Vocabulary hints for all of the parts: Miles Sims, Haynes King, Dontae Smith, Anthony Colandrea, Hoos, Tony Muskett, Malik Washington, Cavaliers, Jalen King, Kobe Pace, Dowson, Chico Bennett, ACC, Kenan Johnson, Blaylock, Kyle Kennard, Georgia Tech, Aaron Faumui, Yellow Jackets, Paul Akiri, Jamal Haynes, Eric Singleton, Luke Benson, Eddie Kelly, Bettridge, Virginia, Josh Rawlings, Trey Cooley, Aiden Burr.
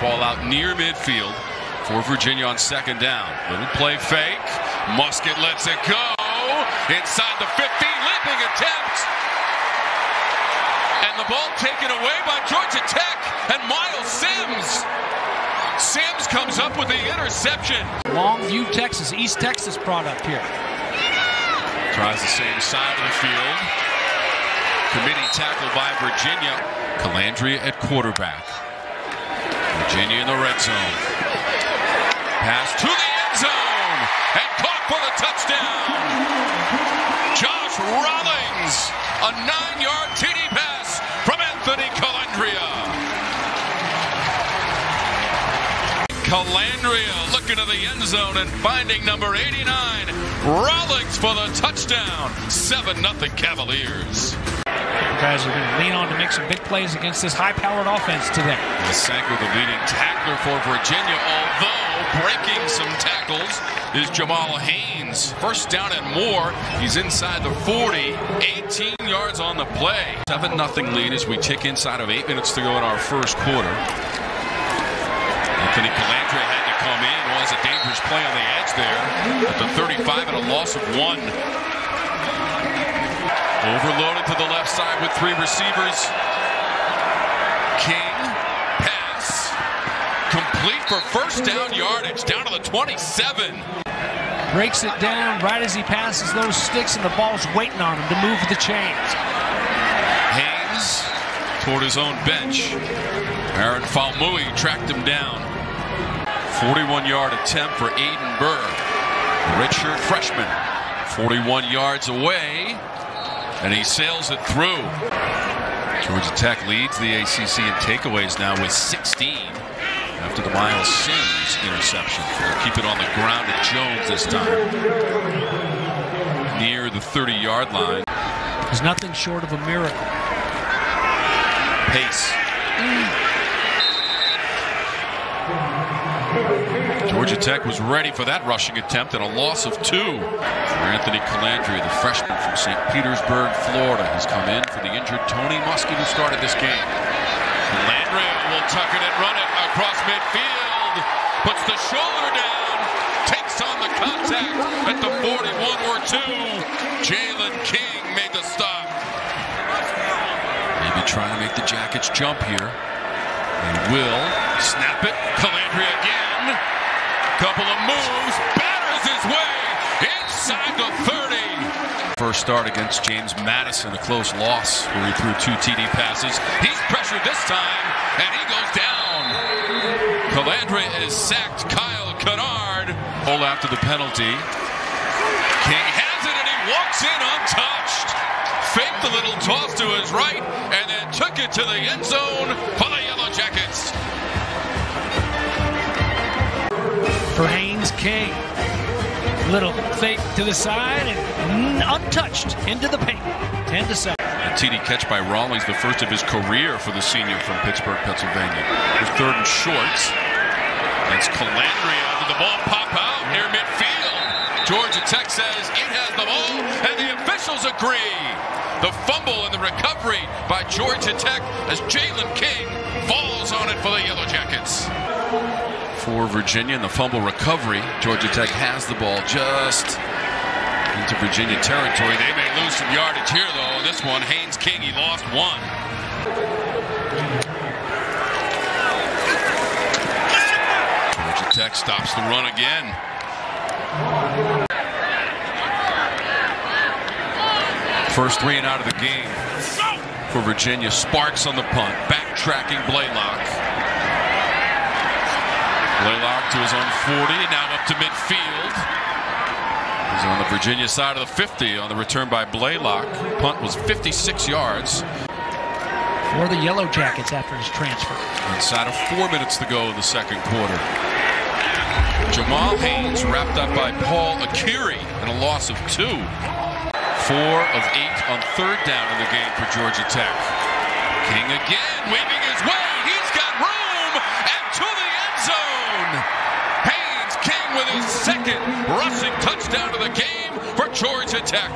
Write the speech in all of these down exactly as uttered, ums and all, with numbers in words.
Ball out near midfield for Virginia on second down. Little play fake. Muskett lets it go. Inside the fifteen, leaping attempt. And the ball taken away by Georgia Tech and Miles Sims. Sims comes up with the interception. Longview, Texas, East Texas product here. Tries the same side of the field. Committee tackle by Virginia. Colandrea at quarterback. Virginia in the red zone. Pass to the end zone. And caught for the touchdown. Josh Rawlings. A nine-yard T D pass from Anthony Colandrea. Colandrea looking to the end zone and finding number eighty-nine. Rawlings for the touchdown. seven nothing Cavaliers. Guys are going to lean on to make some big plays against this high-powered offense today. Sanko, the leading tackler for Virginia, although breaking some tackles is Jamal Haynes. First down and more. He's inside the forty, eighteen yards on the play. seven nothing lead as we tick inside of eight minutes to go in our first quarter. Anthony Colandrea had to come in. Was a dangerous play on the edge there at the thirty-five and a loss of one. Overloaded to the left side with three receivers. King, pass. Complete for first down yardage, down to the twenty-seven. Breaks it down right as he passes those sticks, and the ball's waiting on him to move the chains. Haynes toward his own bench. Aaron Faumui tracked him down. forty-one-yard attempt for Aiden Burr. Redshirt freshman. forty-one yards away. And he sails it through. Georgia Tech leads the A C C in takeaways now with sixteen after the Miles Sims interception. They'll keep it on the ground at Jones this time. Near the thirty-yard line. There's nothing short of a miracle. Pace. Mm. Georgia Tech was ready for that rushing attempt and a loss of two. Anthony Colandrea, the freshman from Saint Petersburg, Florida, has come in for the injured Tony Muskett, who started this game. Colandrea will tuck it and run it across midfield. Puts the shoulder down. Takes on the contact at the forty-one or two. Jalen King made the stop. Maybe trying to make the Jackets jump here. They will. Snap it. Colandrea again. Couple of moves. Batters his way. Inside the thirty. First start against James Madison, a close loss where he threw two T D passes. He's pressured this time, and he goes down. Colandrea is sacked. Kyle Kennard. Hole after the penalty. King has it, and he walks in untouched. Faked the little toss to his right, and then took it to the end zone for the Yellow Jackets. For Haynes King. Little fake to the side and untouched into the paint. ten to seven. A T D catch by Rawlings, the first of his career for the senior from Pittsburgh, Pennsylvania. His third and shorts. That's Colandrea. Did the ball pop out near midfield? Georgia Tech says it has the ball, and the officials agree. The fumble and the recovery by Georgia Tech as Jalen King falls on it for the Yellow Jackets. For Virginia in the fumble recovery. Georgia Tech has the ball just into Virginia territory. They may lose some yardage here, though. This one, Haynes King, he lost one. Georgia Tech stops the run again. First three and out of the game for Virginia. Sparks on the punt. Backtracking Blaylock. Blaylock to his own forty, now up to midfield. He's on the Virginia side of the fifty on the return by Blaylock. Punt was fifty-six yards. For the Yellow Jackets after his transfer. Inside of four minutes to go in the second quarter. Jamal Haynes wrapped up by Paul Akiri and a loss of two. Four of eight on third down in the game for Georgia Tech. King again, waving his way. He's got room and to the end zone. Haynes King with his second rushing touchdown of the game for Georgia Tech.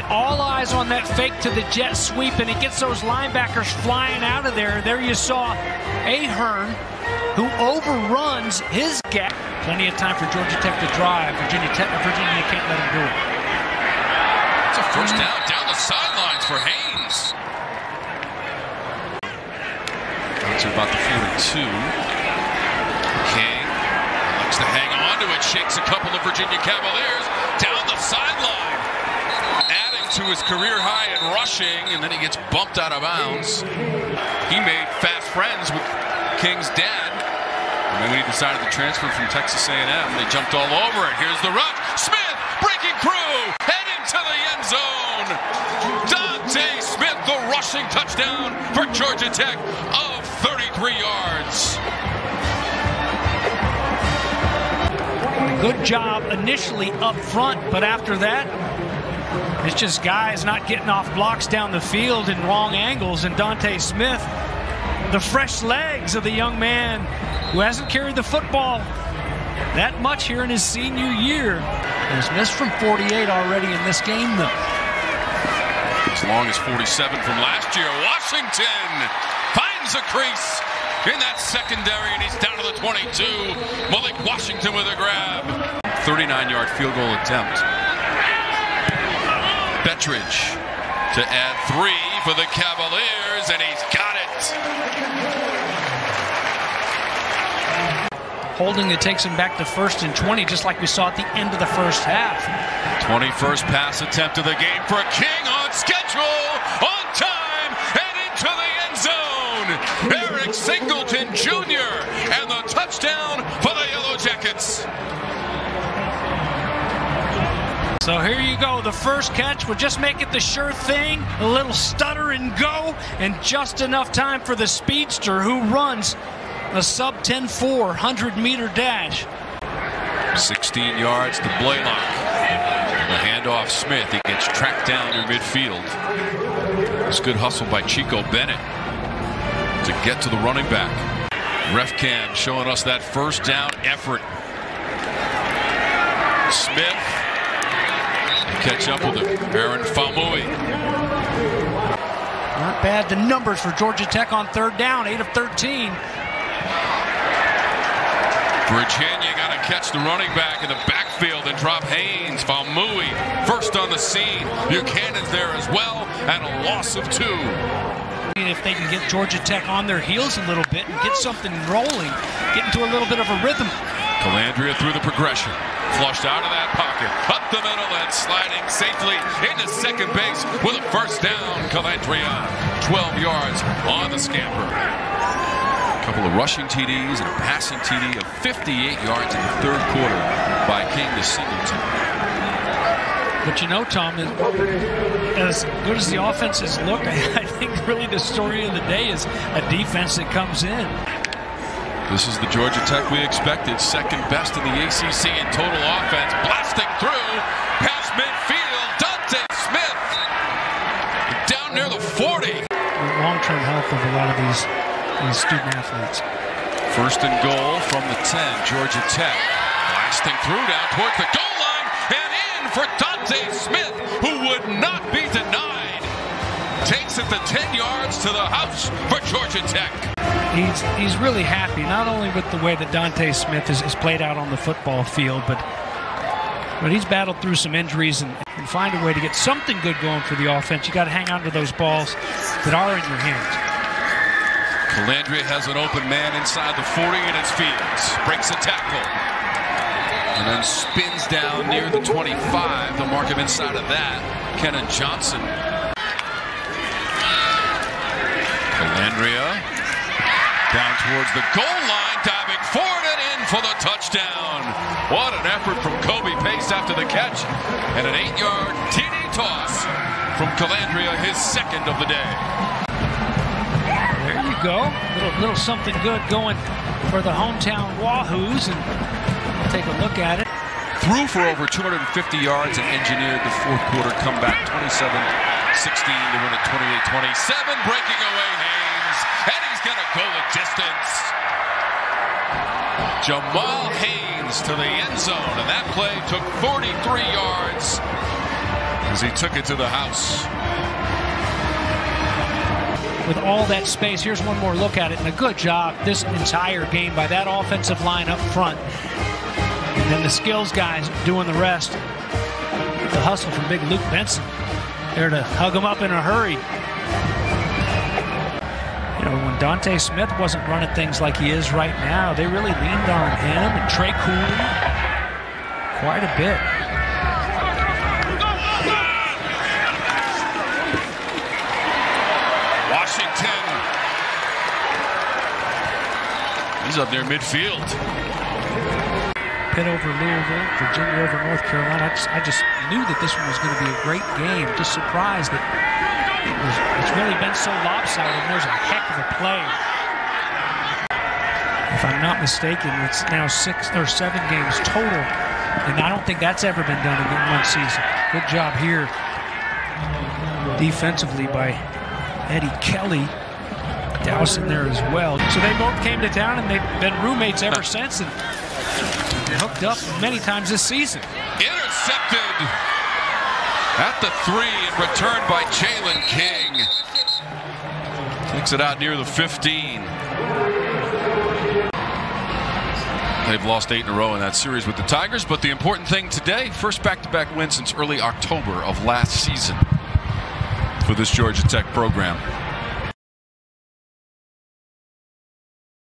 And all eyes on that fake to the jet sweep, and it gets those linebackers flying out of there. There you saw Ahern, who overruns his gap. Plenty of time for Georgia Tech to drive. Virginia Tech, Virginia can't let him do it. It's a first down down the sidelines for Haynes. Down to about the forty-two. King likes to hang on to it. Shakes a couple of Virginia Cavaliers down the sideline. Adding to his career high in rushing, and then he gets bumped out of bounds. He made fast friends with King's dad. And then when he decided to transfer from Texas A and M, they jumped all over it. Here's the rush. Smith breaking through and into the end zone. Dontae Smith, the rushing touchdown for Georgia Tech of thirty-three yards. Good job initially up front, but after that, it's just guys not getting off blocks down the field in wrong angles. And Dontae Smith, the fresh legs of the young man who hasn't carried the football that much here in his senior year. He's missed from forty-eight already in this game, though. As long as forty-seven from last year. Washington finds a crease in that secondary, and he's down to the twenty-two. Malik Washington with a grab. thirty-nine yard field goal attempt. Bettridge to add three for the Cavaliers, and he's got it. Holding it takes him back to first and twenty, just like we saw at the end of the first half. twenty-first pass attempt of the game for King, on schedule, on time, and into the end zone. Eric Singleton Junior and the touchdown for the Yellow Jackets. So here you go, the first catch would just make it the sure thing, a little stutter and go, and just enough time for the speedster who runs a sub ten four hundred meter dash. sixteen yards to Blaylock. The handoff Smith, he gets tracked down near midfield. It's good hustle by Chico Bennett to get to the running back. Ref cam showing us that first down effort. Smith. Catch up with him. Aaron Faumui. Not bad, the numbers for Georgia Tech on third down, eight of thirteen. Virginia got to catch the running back in the backfield and drop Haynes. Faumui first on the scene. Buchanan's there as well, and a loss of two. If they can get Georgia Tech on their heels a little bit and get something rolling, get into a little bit of a rhythm. Colandrea through the progression. Flushed out of that pocket, up the middle, and sliding safely into second base with a first down. Colandrea, twelve yards on the scamper. A couple of rushing T Ds and a passing T D of fifty-eight yards in the third quarter by King to Singleton. But you know, Tom, as good as the offense has looked, I think really the story of the day is a defense that comes in. This is the Georgia Tech we expected, second best in the A C C in total offense, blasting through, past midfield, Dontae Smith, down near the forty. The long-term health of a lot of these, these student-athletes. First and goal from the ten, Georgia Tech, blasting through down towards the goal line, and in for Dontae Smith, who would not be denied. Takes it to ten yards to the house for Georgia Tech. He's, he's really happy, not only with the way that Dontae Smith is, is played out on the football field, but, but he's battled through some injuries and, and find a way to get something good going for the offense. You got to hang on to those balls that are in your hands. Colandrea has an open man inside the forty, and it's Fields. Breaks a tackle. And then spins down near the twenty-five. The mark him inside of that. Kenan Johnson. Colandrea. Down towards the goal line, diving forward and in for the touchdown. What an effort from Kobe Pace after the catch. And an eight yard T D toss from Colandrea, his second of the day. There you go. Little, little something good going for the hometown Wahoos. And we'll take a look at it. Threw for over two hundred fifty yards and engineered the fourth quarter comeback. twenty-seven sixteen to win it twenty-eight twenty-seven. Breaking away Haynes. And he's going to go the distance. Jamal Haynes to the end zone, and that play took forty-three yards. as he took it to the house. With all that space, here's one more look at it, and a good job this entire game by that offensive line up front. And then the skills guys doing the rest. The hustle from big Luke Benson there to hug him up in a hurry. You know, when Dontae Smith wasn't running things like he is right now, they really leaned on him and Trey Cooley quite a bit. Washington. He's up there midfield. Pitt over Louisville, Virginia over North Carolina. I just, I just knew that this one was going to be a great game. Just surprised that It was, it's really been so lopsided, and there's a heck of a play. If I'm not mistaken, it's now six or seven games total, and I don't think that's ever been done in one season. Good job here defensively by Eddie Kelly. Dowson there as well. So they both came to town, and they've been roommates ever since, and hooked up many times this season. Intercepted at the three, and returned by Jalen King. Takes it out near the fifteen. They've lost eight in a row in that series with the Tigers, but the important thing today, first back-to-back win since early October of last season for this Georgia Tech program.